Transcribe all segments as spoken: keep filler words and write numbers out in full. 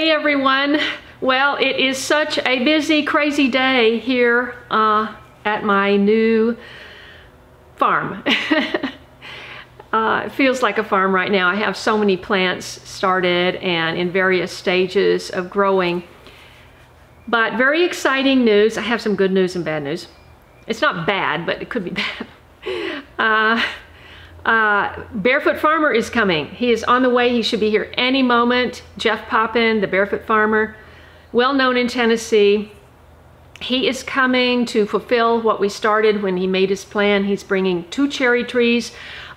Hey everyone. Well, it is such a busy, crazy day here uh, at my new farm. uh, it feels like a farm right now. I have so many plants started and in various stages of growing. But very exciting news. I have some good news and bad news. It's not bad, but it could be bad. uh, Uh, Barefoot Farmer is coming. He is on the way. He should be here any moment. Jeff Poppen, the Barefoot Farmer, well known in Tennessee. He is coming to fulfill what we started when he made his plan. He's bringing two cherry trees,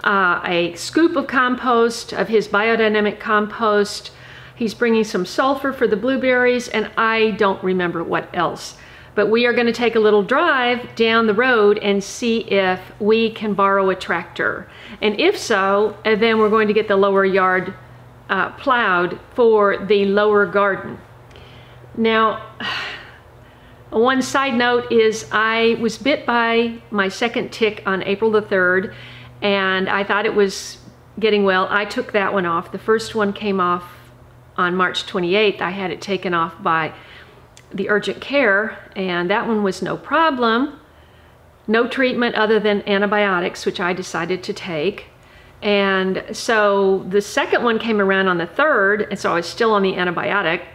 uh, a scoop of compost, of his biodynamic compost. He's bringing some sulfur for the blueberries, and I don't remember what else. But we are going to take a little drive down the road and see if we can borrow a tractor. And if so, and then we're going to get the lower yard uh, plowed for the lower garden. Now, one side note is I was bit by my second tick on April the third, and I thought it was getting well. I took that one off. The first one came off on March twenty-eighth. I had it taken off by the urgent care, and that one was no problem. No treatment other than antibiotics, which I decided to take. And so the second one came around on the third, and so I was still on the antibiotic.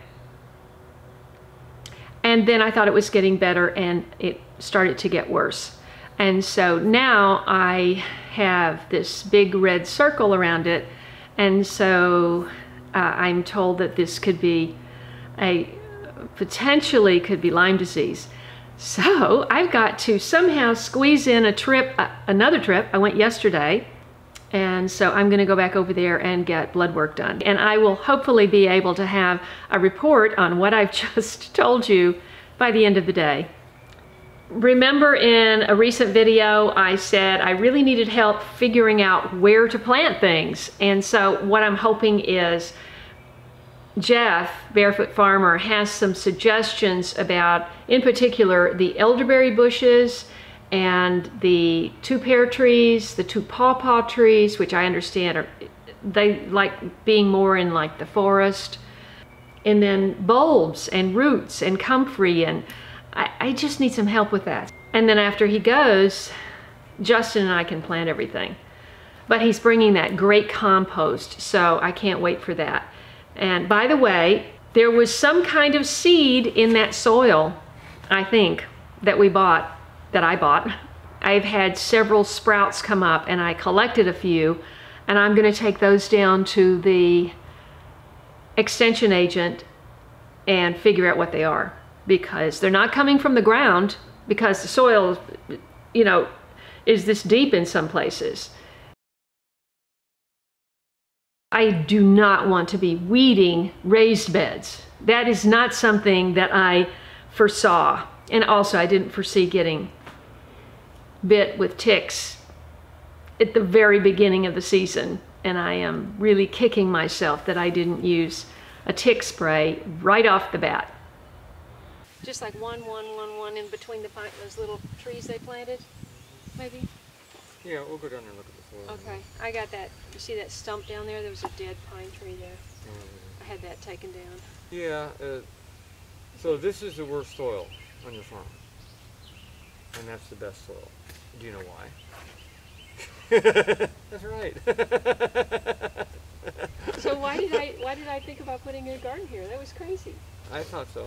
And then I thought it was getting better, and it started to get worse. And so now I have this big red circle around it, and so uh, I'm told that this could be a potentially could be Lyme disease. So I've got to somehow squeeze in a trip, uh, another trip. I went yesterday, and so I'm going to go back over there and get blood work done. And I will hopefully be able to have a report on what I've just told you by the end of the day. Remember in a recent video, I said I really needed help figuring out where to plant things. And so what I'm hoping is Jeff, Barefoot Farmer, has some suggestions about, in particular, the elderberry bushes and the two pear trees, the two pawpaw trees, which I understand are, they like being more in like the forest, and then bulbs and roots and comfrey, and I, I just need some help with that. And then after he goes, Justin and I can plant everything. But he's bringing that great compost, so I can't wait for that. And by the way, there was some kind of seed in that soil, I think, that we bought, that I bought. I've had several sprouts come up, and I collected a few, and I'm going to take those down to the extension agent and figure out what they are, because they're not coming from the ground, because the soil, you know, is this deep in some places. I do not want to be weeding raised beds. That is not something that I foresaw. And also, I didn't foresee getting bit with ticks at the very beginning of the season. And I am really kicking myself that I didn't use a tick spray right off the bat. Just like one, one, one, one in between the pine, those little trees they planted, maybe? Yeah, we'll go down there and look at the floor. Okay, I got that. You see that stump down there? There was a dead pine tree there. Mm. I had that taken down. Yeah, uh, so this is the worst soil on your farm. And that's the best soil. Do you know why? That's right. So why did I why did I think about putting your garden here? That was crazy. I thought so.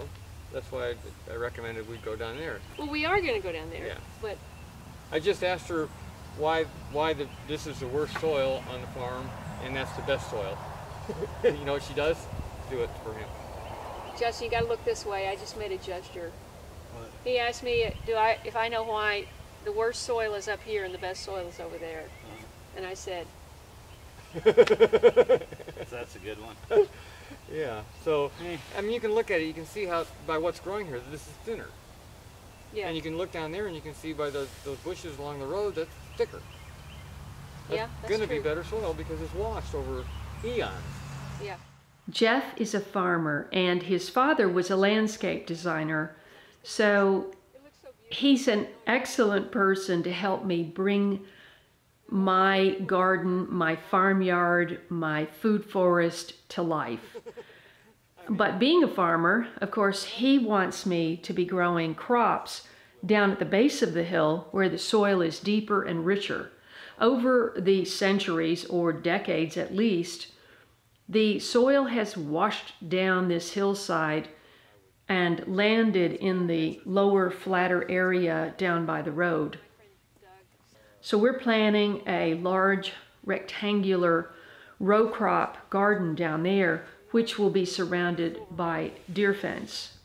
That's why I, I recommended we go down there. Well, we are going to go down there. Yeah. But I just asked her why why the, this is the worst soil on the farm, and that's the best soil. You know what she does? Do it for him. Justin, you got to look this way. I just made a gesture. What? He asked me do I, if I know why the worst soil is up here and the best soil is over there. Uh-huh. And I said... That's a good one. Yeah, so, I mean, you can look at it. You can see how, by what's growing here, this is thinner. Yeah. And you can look down there and you can see by those, those bushes along the road, that's thicker. That's yeah, that's going to be better soil because it's washed over eons. Yeah. Jeff is a farmer, and his father was a landscape designer. So he's an excellent person to help me bring my garden, my farmyard, my food forest to life. But being a farmer, of course, he wants me to be growing crops down at the base of the hill where the soil is deeper and richer. Over the centuries or decades at least, the soil has washed down this hillside and landed in the lower, flatter area down by the road. So we're planting a large rectangular row crop garden down there, which will be surrounded by deer fence.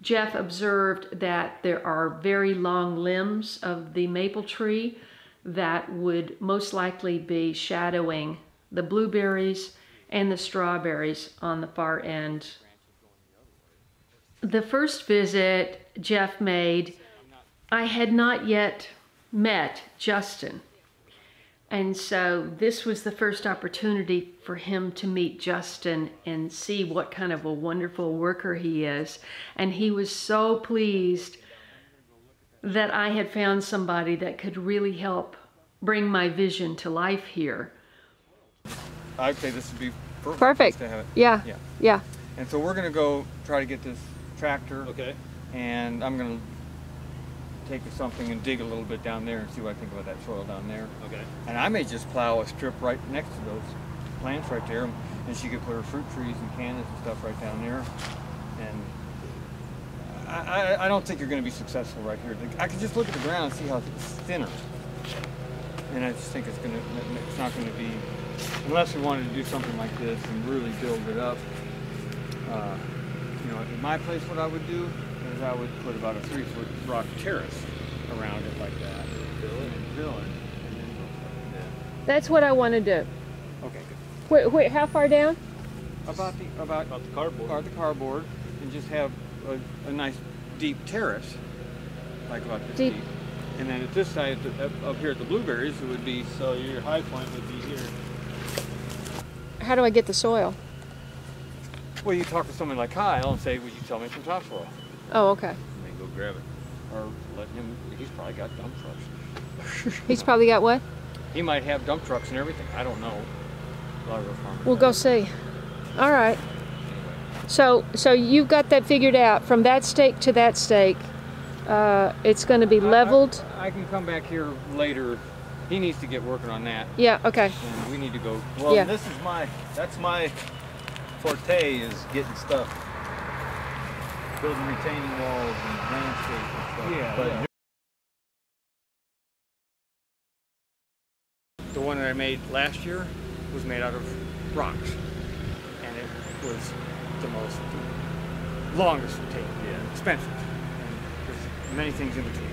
Jeff observed that there are very long limbs of the maple tree that would most likely be shadowing the blueberries and the strawberries on the far end. The first visit Jeff made, I had not yet met Justin. And so this was the first opportunity for him to meet Justin and see what kind of a wonderful worker he is. And he was so pleased that I had found somebody that could really help bring my vision to life here. I'd say this would be perfect. Perfect. To have it. Yeah. Yeah. Yeah. And so we're going to go try to get this tractor. Okay. And I'm going to take something and dig a little bit down there and see what I think about that soil down there. Okay. And I may just plow a strip right next to those plants right there, and she could put her fruit trees and cannons and stuff right down there. And I, I, I don't think you're going to be successful right here. I can just look at the ground and see how it's thinner. And I just think it's going to, it's not going to be, unless we wanted to do something like this and really build it up. Uh, you know, in my place, what I would do is I would put about a three-foot rock terrace around it like that. Fill it and fill it. And then go like that. That's what I want to do. Okay, good. Wait, wait, how far down? About the about, about the cardboard. Or the cardboard, and just have a, a nice deep terrace, like about this deep. deep. And then at this side, up, up here at the blueberries, it would be, so your high point would be here. How do I get the soil? Well, you talk to someone like Kyle and say, would you tell me some topsoil? Oh, okay. And then go grab it. Or let him, he's probably got dump trucks. He's probably got what? He might have dump trucks and everything. I don't know. A lot of farmers. We'll go see. All right. Anyway. So, so you've got that figured out. From that stake to that stake, uh, it's going to be leveled. I, I, I can come back here later. He needs to get working on that. Yeah, okay. And we need to go. Well, yeah. This is my, that's my forte, is getting stuff. Building retaining walls and landscapes and stuff. Yeah, but yeah. The one that I made last year was made out of rocks. And it was the most, the longest take, yeah. Expensive. And there's many things in between.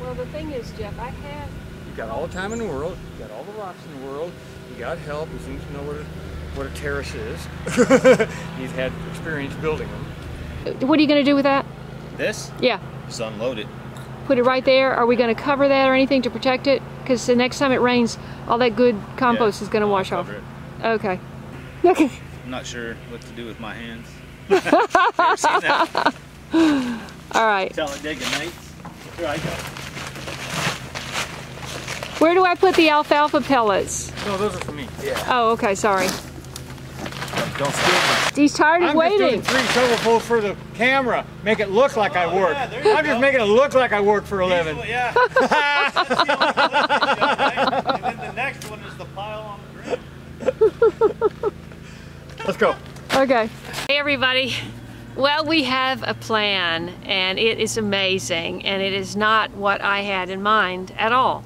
Well, the thing is, Jeff, I have... You've got all the time in the world, you've got all the rocks in the world, you got help, you seem to know what a, what a terrace is. You've had experience building them. What are you going to do with that? This? Yeah. Just unload it. Put it right there? Are we going to cover that or anything to protect it? Because the next time it rains, all that good compost yeah, is going to wash off. It. Okay. Okay. I'm not sure what to do with my hands. Never seen that. All right. Tell it dig at night. Here I go. Where do I put the alfalfa pellets? No, those are for me. Yeah. Oh, okay, sorry. Don't steal them. He's tired of I'm waiting. I'm just doing three shovelfuls for the camera. Make it look like oh, I work. Yeah, there you I'm go. Just making it look like I work for a living. Yeah. That's the only one, right? And then the next one is the pile on the ground. Let's go. Okay. Hey, everybody. Well, we have a plan, and it is amazing, and it is not what I had in mind at all.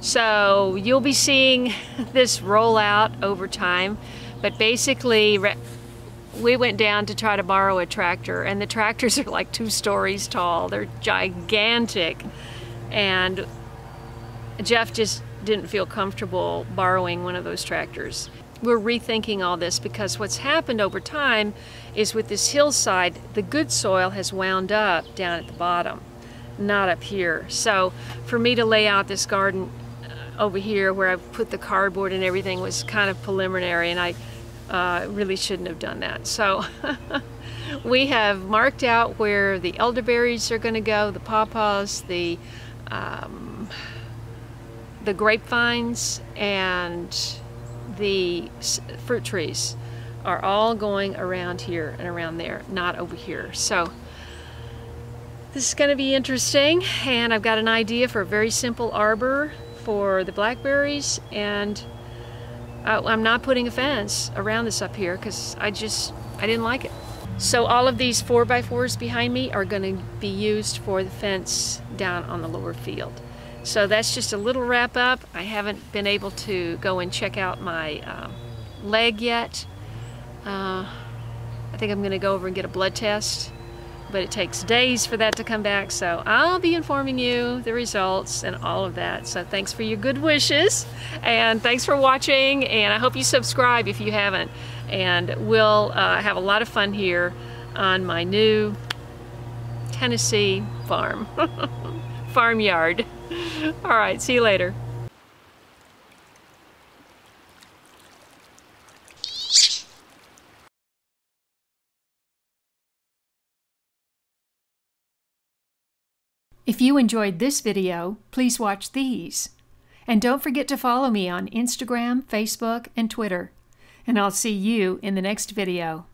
So you'll be seeing this rollout over time, but basically we went down to try to borrow a tractor, and the tractors are like two stories tall. They're gigantic, and Jeff just didn't feel comfortable borrowing one of those tractors. We're rethinking all this because what's happened over time is with this hillside, the good soil has wound up down at the bottom, not up here. So for me to lay out this garden over here where I put the cardboard and everything was kind of preliminary, and I uh, really shouldn't have done that. So we have marked out where the elderberries are going to go, the pawpaws, the um, the grapevines, and the fruit trees. are all going around here and around there, not over here. So this is going to be interesting, and I've got an idea for a very simple arbor for the blackberries, and uh, I'm not putting a fence around this up here because I just, I didn't like it. So all of these four by fours behind me are going to be used for the fence down on the lower field. So that's just a little wrap up. I haven't been able to go and check out my um, leg yet. Uh, I think I'm going to go over and get a blood test, but it takes days for that to come back. So I'll be informing you the results and all of that. So thanks for your good wishes, and thanks for watching, and I hope you subscribe if you haven't. And we'll uh, have a lot of fun here on my new Tennessee farm, farmyard. All right, see you later. If you enjoyed this video, please watch these. And don't forget to follow me on Instagram, Facebook, and Twitter. And I'll see you in the next video.